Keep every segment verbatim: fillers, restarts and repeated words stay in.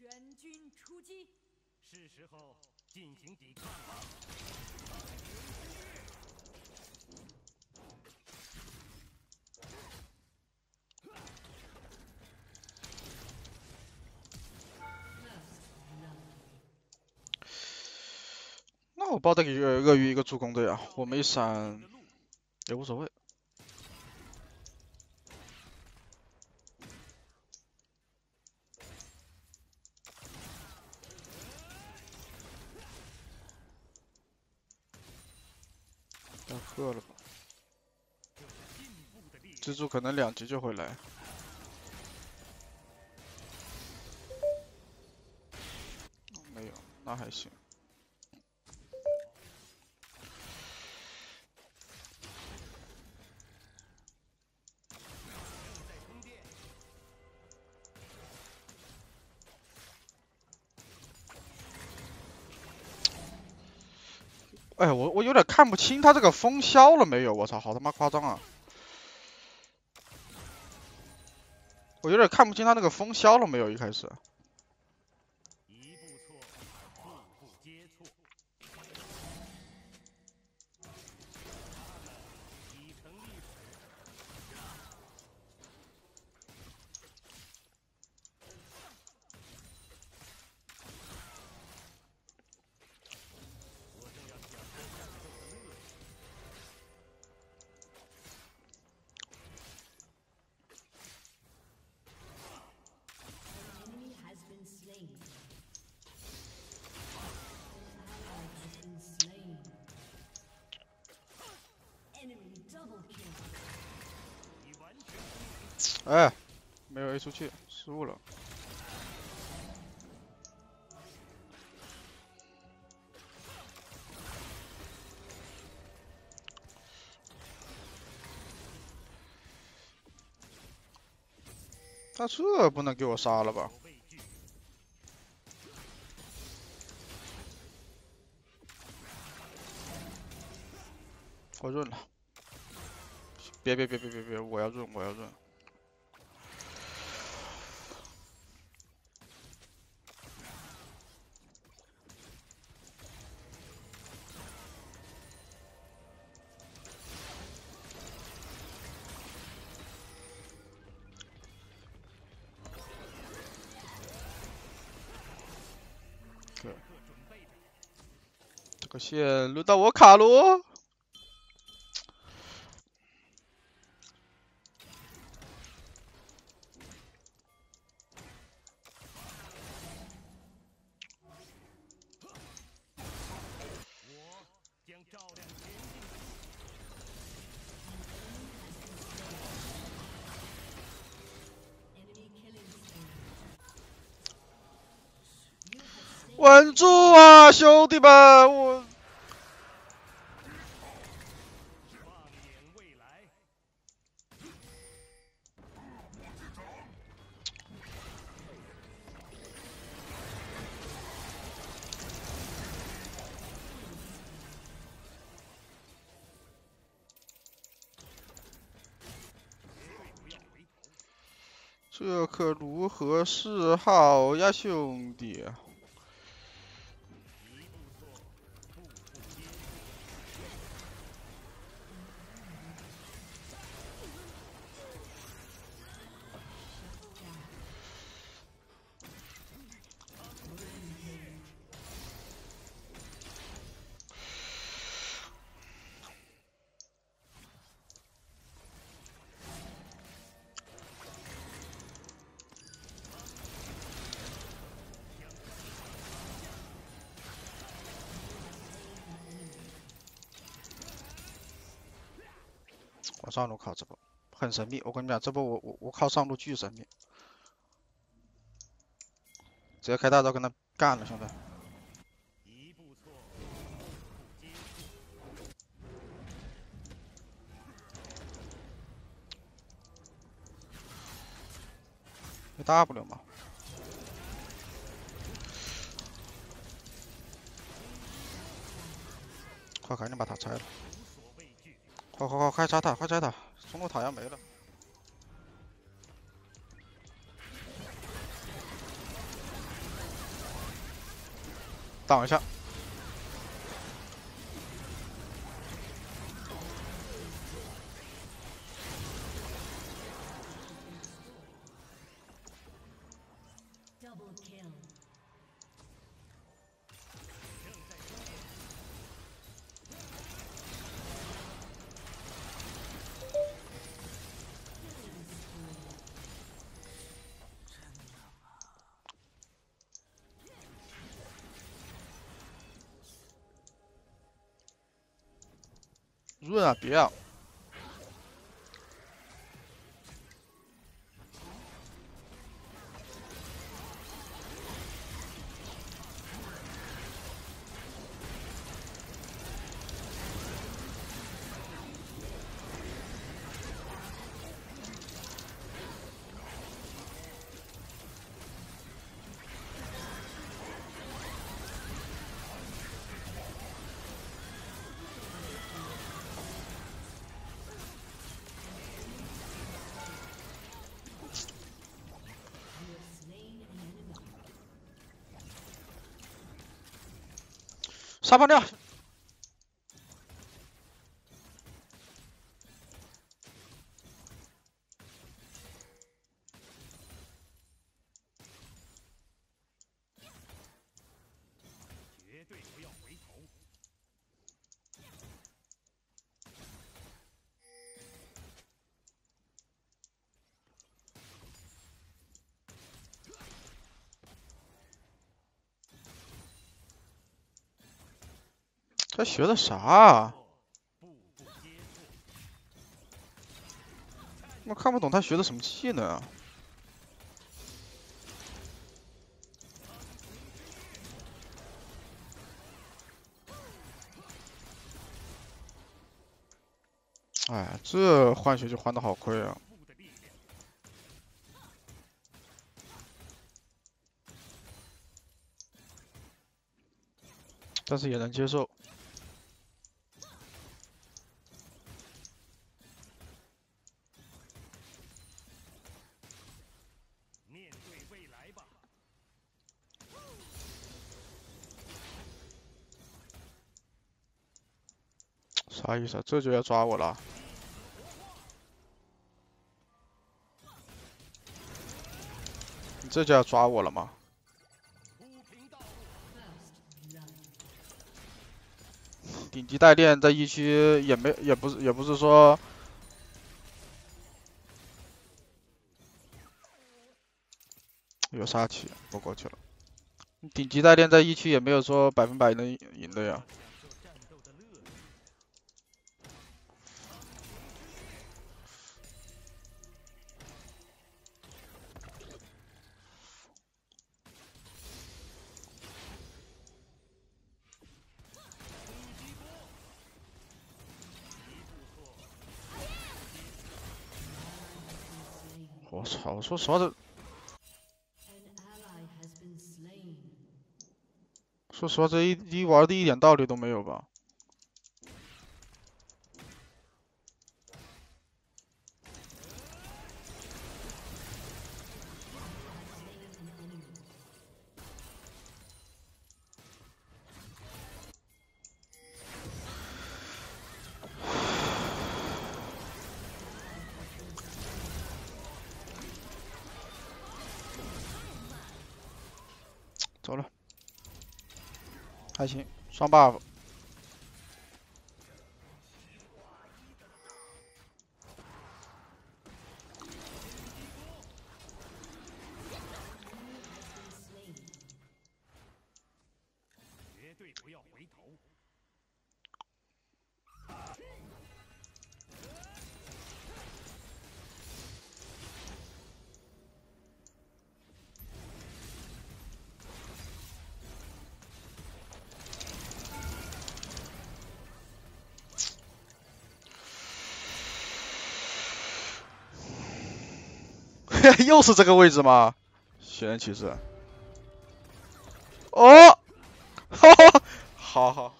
全军出击，是时候进行抵抗了。 那我包带给鳄鱼一个助攻的呀，我没闪也无所谓。要喝了吧？蜘蛛可能两级就会来。 那还行。哎，我我有点看不清他这个风消了没有？我操，好他妈夸张啊！我有点看不清他那个风消了没有？一开始。 哎，没有 A 出去，失误了。他这不能给我杀了吧？ 我润了，别别别别别别！我要润，我要润。对，这个线轮到我卡罗。 稳住啊，兄弟们！我这可如何是好呀，兄弟！ 我上路靠这波很神秘，我跟你讲，这波我我我靠上路巨神秘，直接开大招跟他干了，兄弟。有 W 吗？ 快赶紧把塔拆了！ 快快快！快拆塔！快拆塔！中路塔要没了。挡一下。润啊，别啊！杀放掉！绝对不要回头！他学的啥啊？我看不懂他学的什么技能啊！哎，这换血就换的好亏啊！ 但是也能接受。 啥意思啊？这就要抓我了？你这就要抓我了吗？顶级代练在一区也没，也不是，也不是说有杀气，我过去了。顶级代练在一区也没有说百分百能赢的呀。 我操！我说实话的，说实话，这一一玩的一点道理都没有吧？走了，还行，双 buff。绝对不要回头。 又是这个位置吗？血人骑士。哦，哈哈，好好。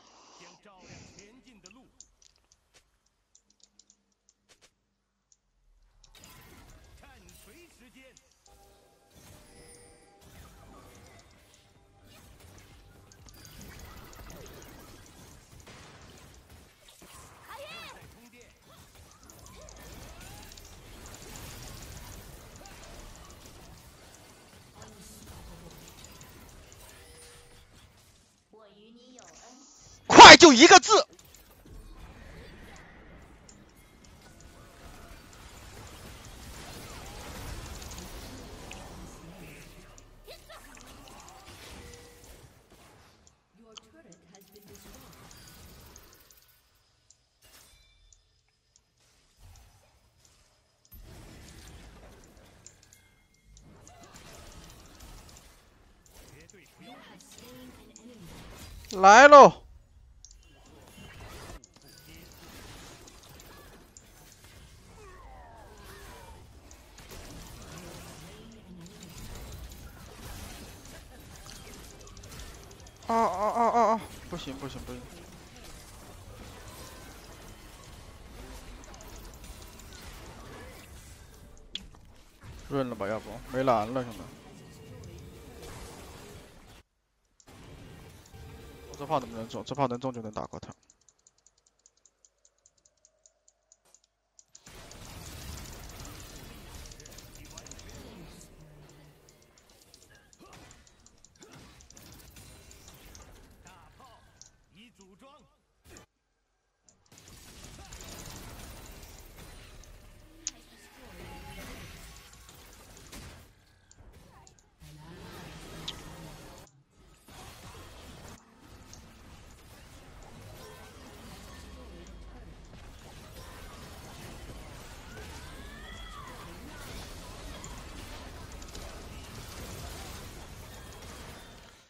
就一个字。来喽！哦哦哦哦哦！不行不行不行！润了吧，要不没蓝了，兄弟。 这炮能不能中？这炮能中就能打过他。